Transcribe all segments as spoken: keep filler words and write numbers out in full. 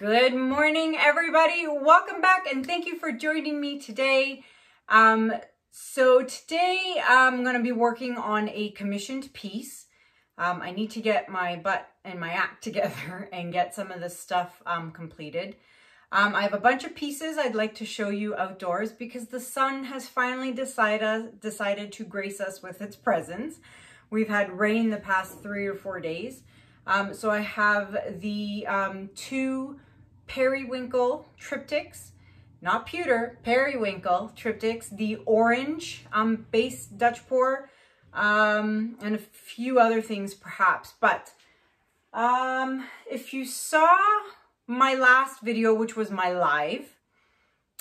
Good morning, everybody. Welcome back and thank you for joining me today. Um, so today I'm going to be working on a commissioned piece. Um, I need to get my butt and my act together and get some of this stuff um, completed. Um, I have a bunch of pieces I'd like to show you outdoors because the sun has finally decided, decided to grace us with its presence. We've had rain the past three or four days. Um, so I have the um, two periwinkle triptychs, not pewter, periwinkle triptychs, the orange um, base Dutch pour, um, and a few other things perhaps. But um, if you saw my last video, which was my live,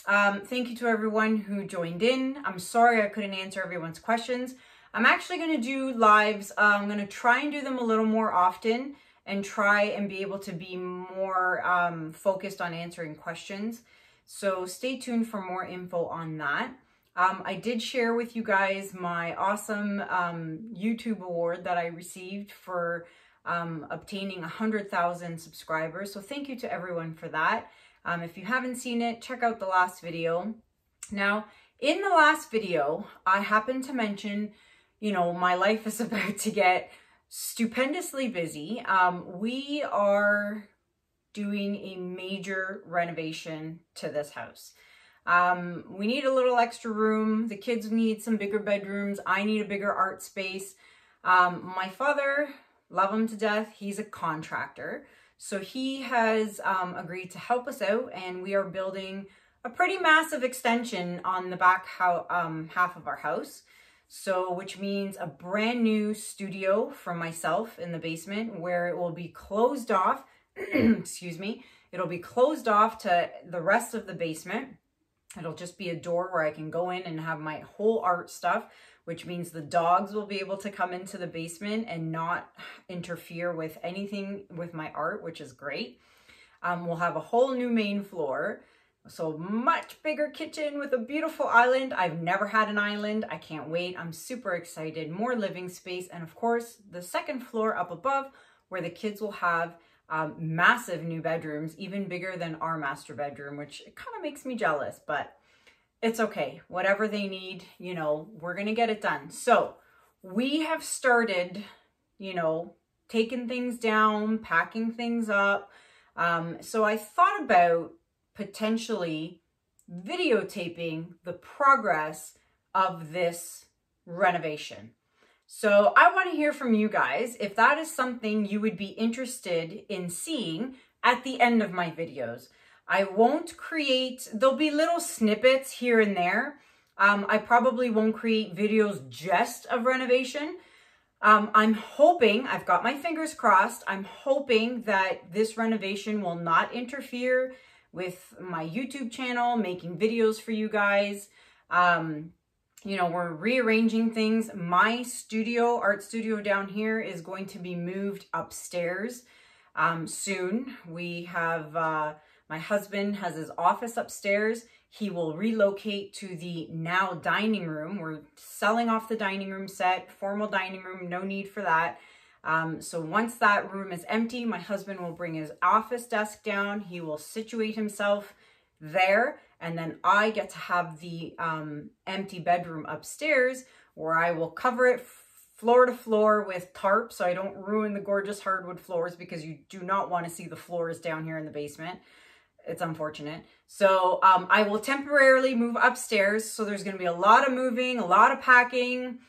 um, thank you to everyone who joined in. I'm sorry I couldn't answer everyone's questions. I'm actually going to do lives. Uh, I'm going to try and do them a little more often and try and be able to be more um, focused on answering questions. So stay tuned for more info on that. Um, I did share with you guys my awesome um, YouTube award that I received for um, obtaining one hundred thousand subscribers. So thank you to everyone for that. Um, if you haven't seen it, check out the last video. Now, in the last video, I happened to mention, you know, my life is about to get stupendously busy. Um, we are doing a major renovation to this house. Um, we need a little extra room. The kids need some bigger bedrooms. I need a bigger art space. Um, my father, love him to death, he's a contractor. So he has um, agreed to help us out, and we are building a pretty massive extension on the back how, um, half of our house. So, which means a brand new studio for myself in the basement where it will be closed off, excuse me, it'll be closed off to the rest of the basement. It'll just be a door where I can go in and have my whole art stuff, which means the dogs will be able to come into the basement and not interfere with anything with my art, which is great. Um, we'll have a whole new main floor. So much bigger kitchen with a beautiful island. I've never had an island. I can't wait. I'm super excited. More living space. And of course, the second floor up above where the kids will have um, massive new bedrooms, even bigger than our master bedroom, which kind of makes me jealous, but it's okay. Whatever they need, you know, we're going to get it done. So we have started, you know, taking things down, packing things up. Um, so I thought about potentially videotaping the progress of this renovation. So I want to hear from you guys if that is something you would be interested in seeing at the end of my videos. I won't create, there'll be little snippets here and there. Um, I probably won't create videos just of renovation. Um, I'm hoping, I've got my fingers crossed, I'm hoping that this renovation will not interfere with my YouTube channel, making videos for you guys. Um, you know, we're rearranging things. My studio, art studio down here, is going to be moved upstairs um, soon. We have, uh, my husband has his office upstairs. He will relocate to the now dining room. We're selling off the dining room set, formal dining room, no need for that. Um, so once that room is empty, my husband will bring his office desk down. He will situate himself there. And then I get to have the um, empty bedroom upstairs where I will cover it floor to floor with tarp. So I don't ruin the gorgeous hardwood floors because you do not want to see the floors down here in the basement. It's unfortunate. So um, I will temporarily move upstairs. So there's going to be a lot of moving, a lot of packing.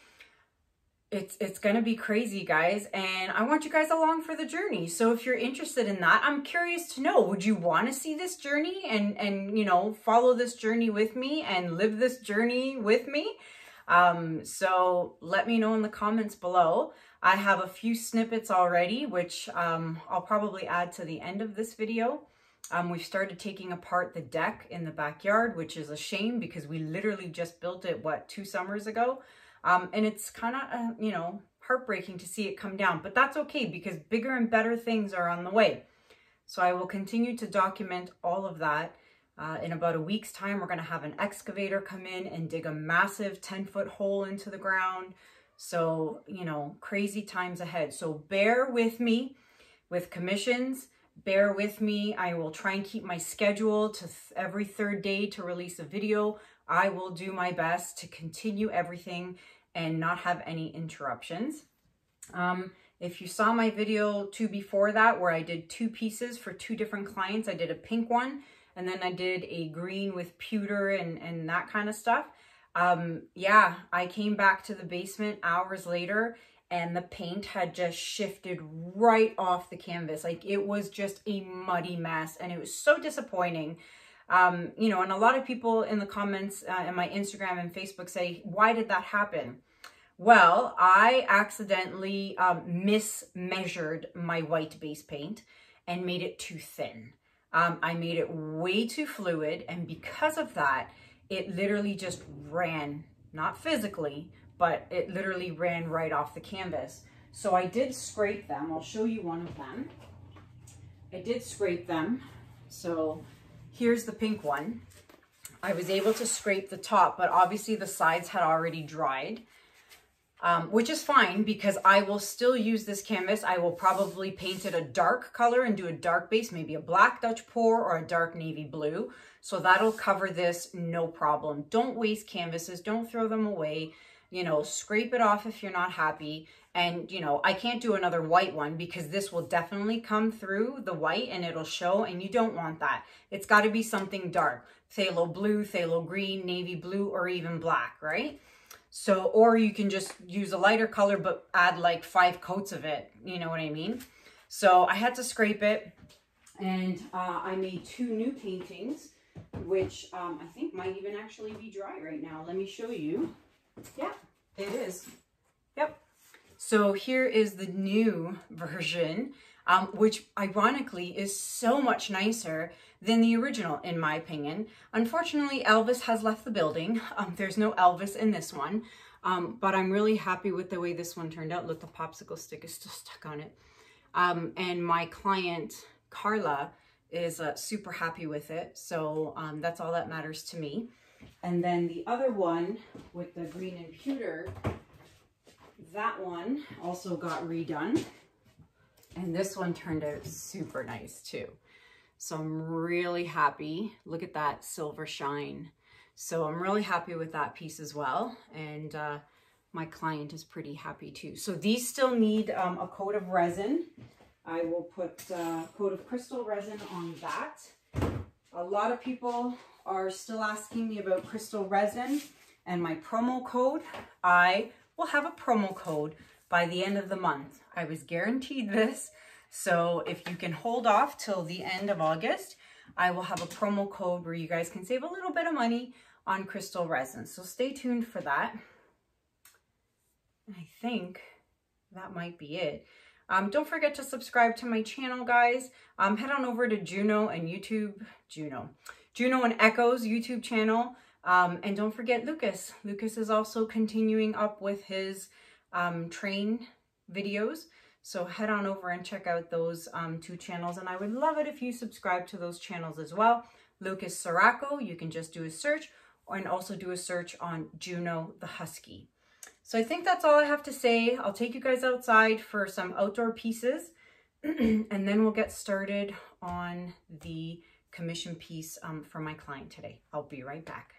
It's, it's going to be crazy, guys, and I want you guys along for the journey. So if you're interested in that, I'm curious to know, would you want to see this journey and, and you know, follow this journey with me and live this journey with me? Um, so let me know in the comments below. I have a few snippets already, which um, I'll probably add to the end of this video. Um, we've started taking apart the deck in the backyard, which is a shame because we literally just built it, what, two summers ago? Um, and it's kind of, uh, you know, heartbreaking to see it come down, but that's okay because bigger and better things are on the way. So I will continue to document all of that. Uh, in about a week's time, we're going to have an excavator come in and dig a massive ten foot hole into the ground. So, you know, crazy times ahead. So bear with me with commissions Bear with me. I will try and keep my schedule to every third day to release a video. I will do my best to continue everything and not have any interruptions. Um, if you saw my video two before that where I did two pieces for two different clients, I did a pink one and then I did a green with pewter and, and that kind of stuff. Um, yeah, I came back to the basement hours later and the paint had just shifted right off the canvas. Like, it was just a muddy mess and it was so disappointing. Um, you know, and a lot of people in the comments uh, in my Instagram and Facebook say, why did that happen? Well, I accidentally um, mismeasured my white base paint and made it too thin. Um, I made it way too fluid, and because of that, it literally just ran, not physically, but it literally ran right off the canvas. So I did scrape them. I'll show you one of them. I did scrape them. So here's the pink one. I was able to scrape the top, but obviously the sides had already dried, um, which is fine because I will still use this canvas. I will probably paint it a dark color and do a dark base, maybe a black Dutch pour or a dark navy blue. So that'll cover this, no problem. Don't waste canvases, don't throw them away. You know, scrape it off if you're not happy. And, you know, I can't do another white one because this will definitely come through the white and it'll show, and you don't want that. It's got to be something dark, phthalo blue, phthalo green, navy blue, or even black, right? So, or you can just use a lighter color, but add like five coats of it. You know what I mean? So I had to scrape it, and uh, I made two new paintings, which um, I think might even actually be dry right now. Let me show you. Yeah, it is. Yep. So here is the new version, um, which ironically is so much nicer than the original, in my opinion. Unfortunately, Elvis has left the building. Um, there's no Elvis in this one, um, but I'm really happy with the way this one turned out. Look, the popsicle stick is still stuck on it. Um, and my client, Carla, is uh, super happy with it. So um, that's all that matters to me. And then the other one with the green and pewter, that one also got redone. And this one turned out super nice too. So I'm really happy. Look at that silver shine. So I'm really happy with that piece as well. And uh, my client is pretty happy too. So these still need um, a coat of resin. I will put a coat of crystal resin on that. A lot of people are still asking me about crystal resin and my promo code. I will have a promo code by the end of the month. I was guaranteed this. So if you can hold off till the end of August, I will have a promo code where you guys can save a little bit of money on crystal resin. So stay tuned for that. I think that might be it. Um, don't forget to subscribe to my channel, guys. Um, head on over to Juno and YouTube, Juno, Juno and Echo's YouTube channel. Um, and don't forget Lucas. Lucas is also continuing up with his um, train videos. So head on over and check out those um, two channels. And I would love it if you subscribe to those channels as well. Lucas Siracco, you can just do a search, and also do a search on Juno the Husky. So I think that's all I have to say. I'll take you guys outside for some outdoor pieces and then we'll get started on the commission piece um, for my client today. I'll be right back.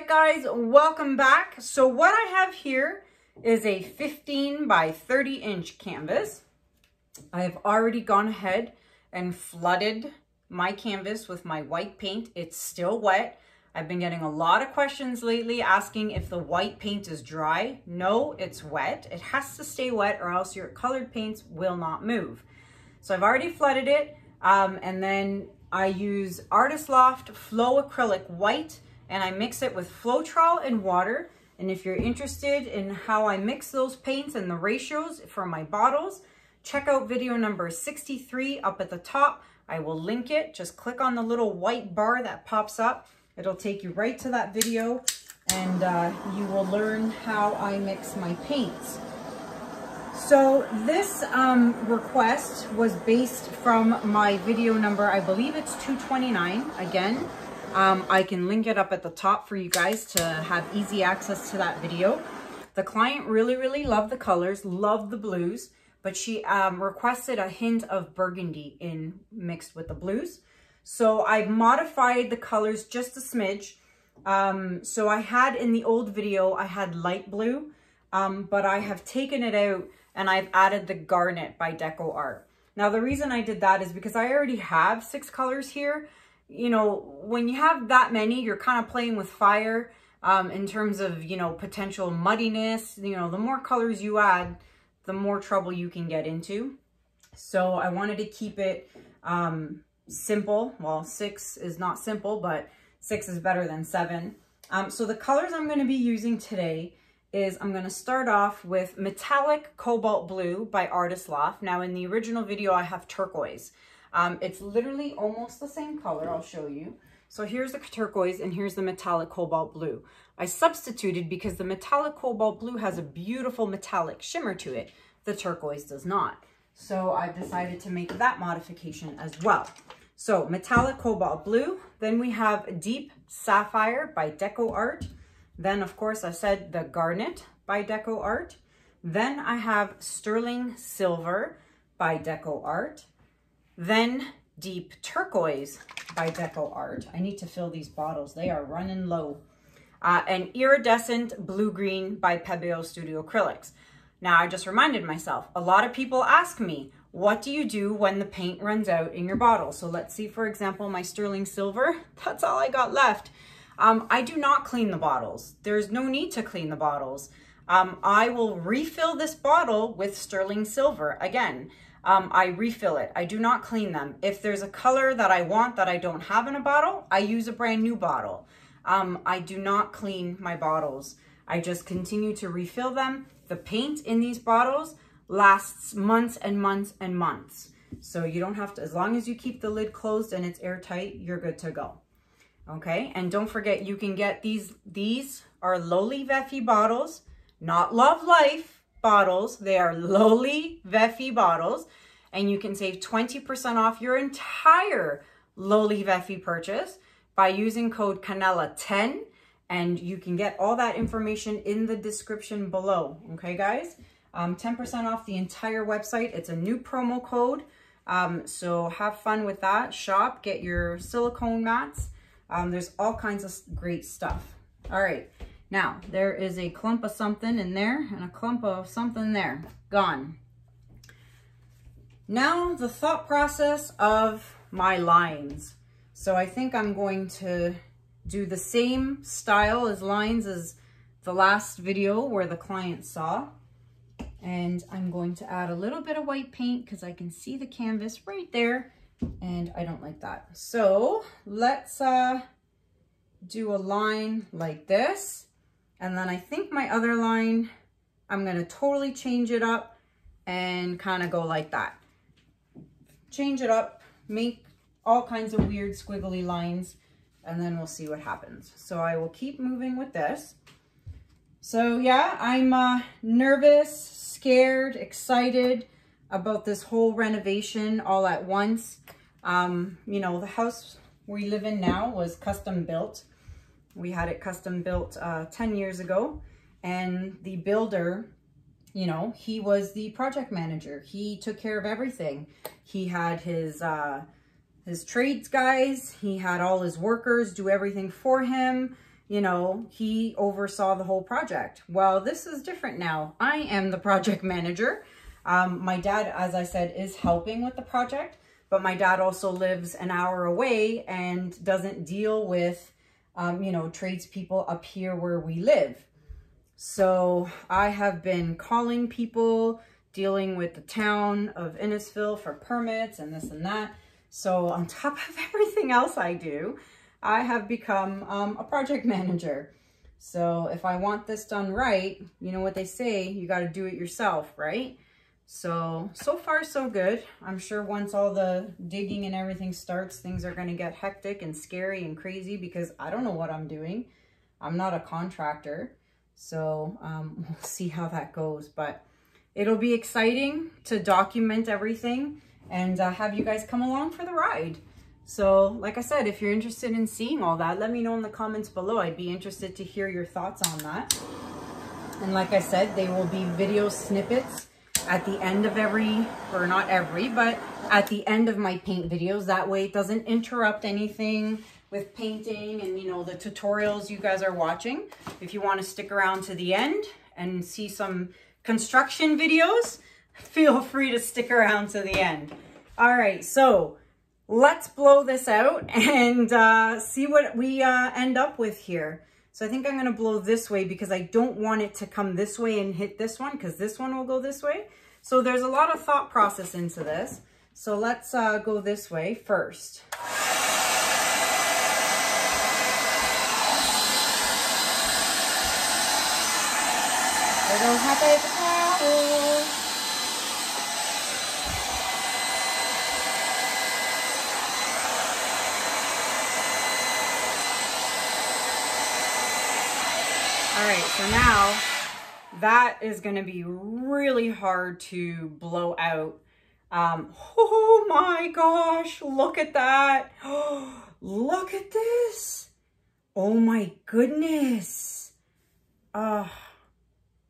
right, guys, welcome back. So what I have here is a fifteen by thirty inch canvas. I have already gone ahead and flooded my canvas with my white paint. It's still wet. I've been getting a lot of questions lately asking if the white paint is dry. No, it's wet. It has to stay wet or else your colored paints will not move. So I've already flooded it. Um, and then I use Artist Loft Flow Acrylic White, and I mix it with Floetrol and water. And if you're interested in how I mix those paints and the ratios for my bottles, check out video number sixty-three up at the top. I will link it. Just click on the little white bar that pops up. It'll take you right to that video, and uh, you will learn how I mix my paints. So this um, request was based from my video number, I believe it's two twenty-nine. Again, um, I can link it up at the top for you guys to have easy access to that video. The client really, really loved the colors, loved the blues, but she um, requested a hint of burgundy in mixed with the blues. So I've modified the colors just a smidge. Um, so I had in the old video, I had light blue, um, but I have taken it out, and I've added the Garnet by DecoArt. Now, the reason I did that is because I already have six colors here. You know, when you have that many, you're kind of playing with fire um, in terms of, you know, potential muddiness. You know, the more colors you add, the more trouble you can get into. So I wanted to keep it um, simple. Well, six is not simple, but six is better than seven. Um, so the colors I'm going to be using today is I'm going to start off with Metallic Cobalt Blue by Artist Loft. Now, in the original video, I have turquoise. Um, it's literally almost the same color. I'll show you. So here's the turquoise and here's the metallic cobalt blue. I substituted because the metallic cobalt blue has a beautiful metallic shimmer to it. The turquoise does not. So I've decided to make that modification as well. So metallic cobalt blue. Then we have Deep Sapphire by DecoArt. Then, of course, I said the Garnet by DecoArt. Then I have Sterling Silver by DecoArt. Then Deep Turquoise by DecoArt. I need to fill these bottles. They are running low. Uh, and Iridescent Blue Green by Pebeo Studio Acrylics. Now, I just reminded myself, a lot of people ask me, what do you do when the paint runs out in your bottle? So let's see, for example, my Sterling Silver. That's all I got left. Um, I do not clean the bottles. There's no need to clean the bottles. Um, I will refill this bottle with Sterling Silver again. Um, I refill it. I do not clean them. If there's a color that I want that I don't have in a bottle, I use a brand new bottle. Um, I do not clean my bottles. I just continue to refill them. The paint in these bottles lasts months and months and months. So you don't have to, as long as you keep the lid closed and it's airtight, you're good to go. Okay, and don't forget, you can get these, these are Lolly Vefi bottles, not Love Life bottles. They are Lolly Vefi bottles, and you can save twenty percent off your entire Lolly Vefi purchase by using code Canella ten, and you can get all that information in the description below. Okay, guys, um, ten percent off the entire website. It's a new promo code, um, so have fun with that. Shop, get your silicone mats. Um, there's all kinds of great stuff. All right. Now, there is a clump of something in there and a clump of something there. Gone. Now, the thought process of my lines. So I think I'm going to do the same style as lines as the last video where the client saw. And I'm going to add a little bit of white paint because I can see the canvas right there. And I don't like that. So let's uh, do a line like this. And then I think my other line, I'm going to totally change it up and kind of go like that. Change it up, make all kinds of weird squiggly lines, and then we'll see what happens. So I will keep moving with this. So yeah, I'm uh, nervous, scared, excited about this whole renovation all at once. Um, you know, the house we live in now was custom built. We had it custom built uh, ten years ago. And the builder, you know, he was the project manager. He took care of everything. He had his, uh, his trades guys. He had all his workers do everything for him. you know, he oversaw the whole project. Well, this is different now. I am the project manager. Um, my dad, as I said, is helping with the project, but my dad also lives an hour away and doesn't deal with, um, you know, tradespeople up here where we live. So I have been calling people, dealing with the town of Innisfil for permits and this and that. So on top of everything else I do, I have become um, a project manager. So if I want this done right, you know what they say, you got to do it yourself, right? So, so far so good. I'm sure once all the digging and everything starts, things are going to get hectic and scary and crazy because I don't know what I'm doing. I'm not a contractor. So um, we'll see how that goes, but it'll be exciting to document everything and uh, have you guys come along for the ride. So like I said, if you're interested in seeing all that, let me know in the comments below. I'd be interested to hear your thoughts on that. And like I said, they will be video snippets at the end of every, or not every, but at the end of my paint videos. That way it doesn't interrupt anything with painting and, you know, the tutorials you guys are watching. If you want to stick around to the end and see some construction videos, feel free to stick around to the end. All right, so let's blow this out and uh, see what we uh, end up with here. So I think I'm going to blow this way because I don't want it to come this way and hit this one, because this one will go this way. So there's a lot of thought process into this. So let's uh, go this way first. I don't have a towel. All right, so now that is going to be really hard to blow out. Um, oh my gosh, look at that. Oh, look at this. Oh my goodness. Oh.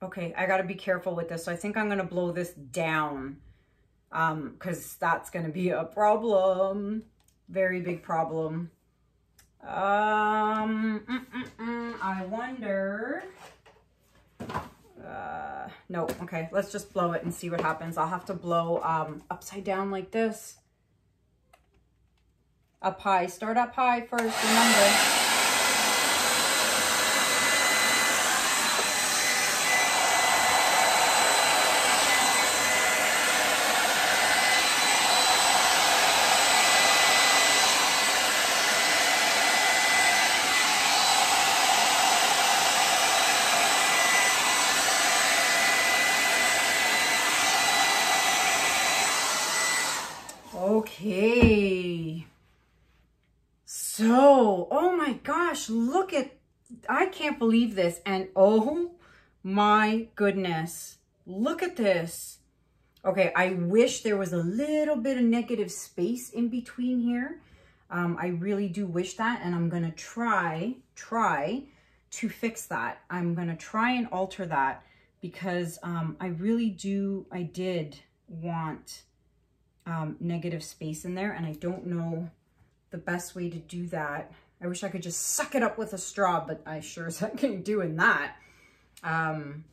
Okay, I gotta be careful with this. So I think I'm gonna blow this down um, because that's gonna be a problem. Very big problem. Um, mm, mm, mm, I wonder, uh, no, okay, let's just blow it and see what happens. I'll have to blow um, upside down like this. Up high, start up high first, remember. Okay, so, oh my gosh, look at, I can't believe this. And oh my goodness, look at this. Okay, I wish there was a little bit of negative space in between here. Um, I really do wish that, and I'm gonna try, try to fix that. I'm gonna try and alter that because um, I really do, I did want Um, negative space in there, and I don't know the best way to do that. I wish I could just suck it up with a straw, but I sure as heck ain't doing that. Um,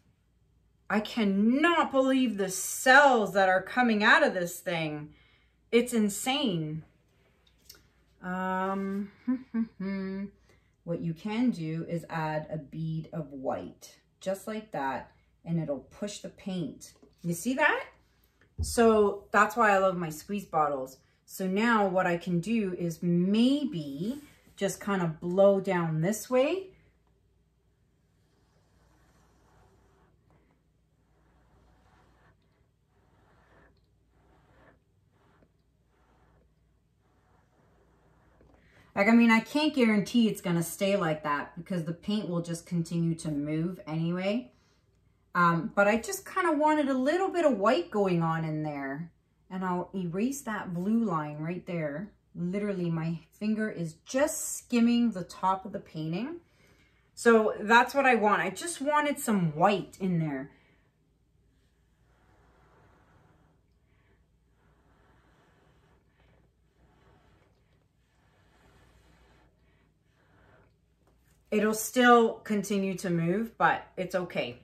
I cannot believe the cells that are coming out of this thing. It's insane. Um, what you can do is add a bead of white, just like that, and it'll push the paint. You see that? So that's why I love my squeeze bottles. So now what I can do is maybe just kind of blow down this way. Like, I mean, I can't guarantee it's going to stay like that because the paint will just continue to move anyway. Um, but I just kind of wanted a little bit of white going on in there, and I'll erase that blue line right there. Literally, my finger is just skimming the top of the painting. So that's what I want. I just wanted some white in there. it'll still continue to move, but it's okay.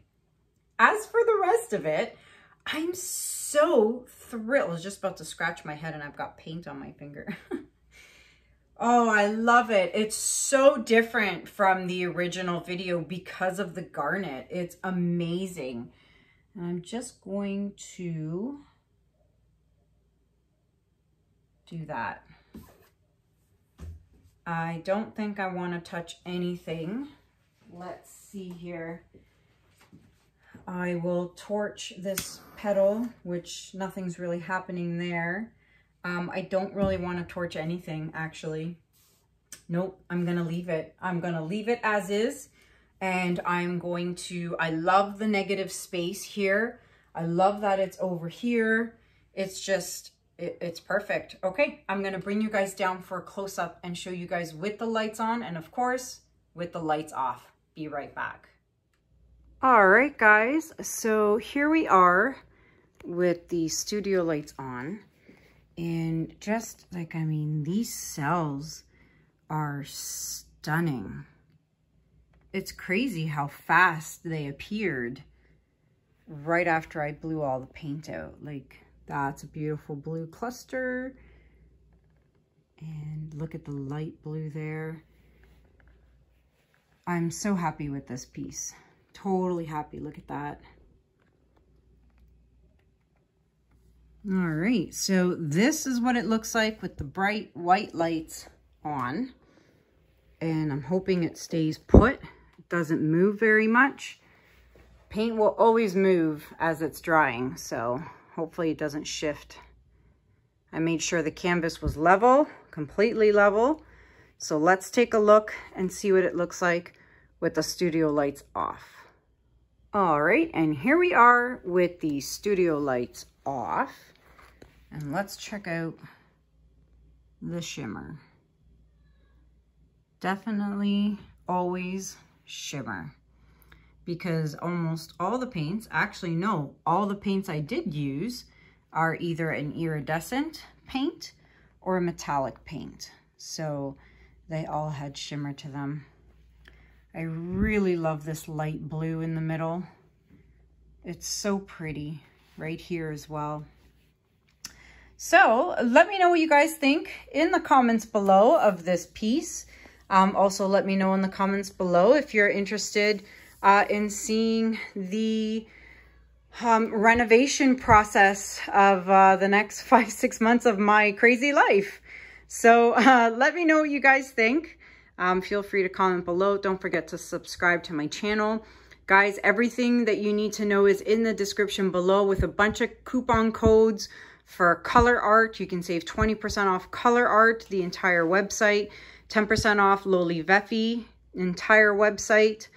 As for the rest of it, I'm so thrilled. I was just about to scratch my head and I've got paint on my finger. Oh, I love it. It's so different from the original video because of the garnet. It's amazing. And I'm just going to do that. I don't think I want to touch anything. Let's see here. I will torch this petal, which nothing's really happening there. Um, I don't really want to torch anything, actually. Nope, I'm going to leave it. I'm going to leave it as is. And I'm going to, I love the negative space here. I love that it's over here. It's just, it, it's perfect. Okay, I'm going to bring you guys down for a close-up and show you guys with the lights on and, of course, with the lights off. Be right back. All right, guys, so here we are with the studio lights on, and just like, I mean, these cells are stunning. It's crazy how fast they appeared right after I blew all the paint out. Like, that's a beautiful blue cluster, and look at the light blue there. I'm so happy with this piece. Totally happy. Look at that. All right, so this is what it looks like with the bright white lights on, and I'm hoping it stays put. It doesn't move very much. Paint will always move as it's drying, so hopefully it doesn't shift. I made sure the canvas was level, completely level. So let's take a look and see what it looks like with the studio lights off. All right, and here we are with the studio lights off, and let's check out the shimmer. Definitely always shimmer, because almost all the paints, actually no, all the paints I did use are either an iridescent paint or a metallic paint. So they all had shimmer to them. I really love this light blue in the middle. It's so pretty right here as well. So let me know what you guys think in the comments below of this piece. Um, also, let me know in the comments below if you're interested uh, in seeing the um, renovation process of uh, the next five, six months of my crazy life. So uh, let me know what you guys think. Um, feel free to comment below. Don't forget to subscribe to my channel. Guys, everything that you need to know is in the description below with a bunch of coupon codes for ColourArte. You can save twenty percent off ColourArte, the entire website, ten percent off Lolly Vefi, entire website.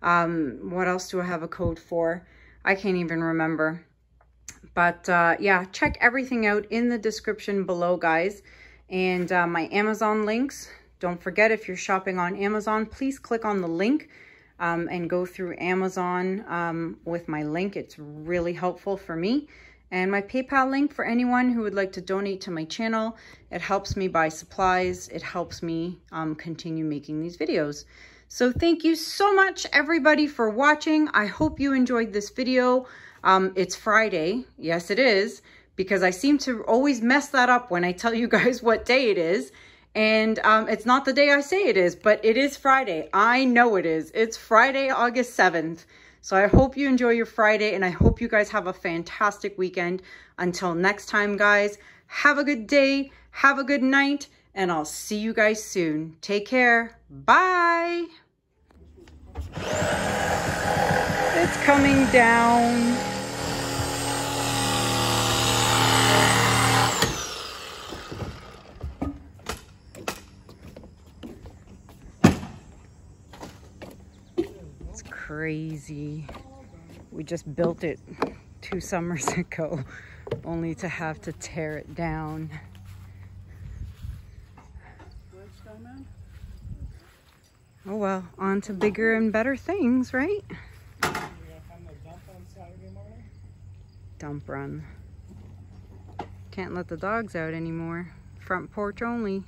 Um, what else do I have a code for? I can't even remember. But uh, yeah, check everything out in the description below, guys. And uh, my Amazon links. Don't forget, if you're shopping on Amazon, please click on the link um, and go through Amazon um, with my link. It's really helpful for me. And my PayPal link for anyone who would like to donate to my channel. It helps me buy supplies. It helps me um, continue making these videos. So thank you so much, everybody, for watching. I hope you enjoyed this video. Um, it's Friday. Yes, it is, because I seem to always mess that up when I tell you guys what day it is. And um, it's not the day I say it is, but it is Friday. I know it is. It's Friday, August seventh. So I hope you enjoy your Friday, and I hope you guys have a fantastic weekend. Until next time, guys, have a good day, have a good night, and I'll see you guys soon. Take care. Bye. It's coming down. Crazy. We just built it two summers ago, only to have to tear it down. Oh well, on to bigger and better things, right? Dump run. Can't let the dogs out anymore. Front porch only.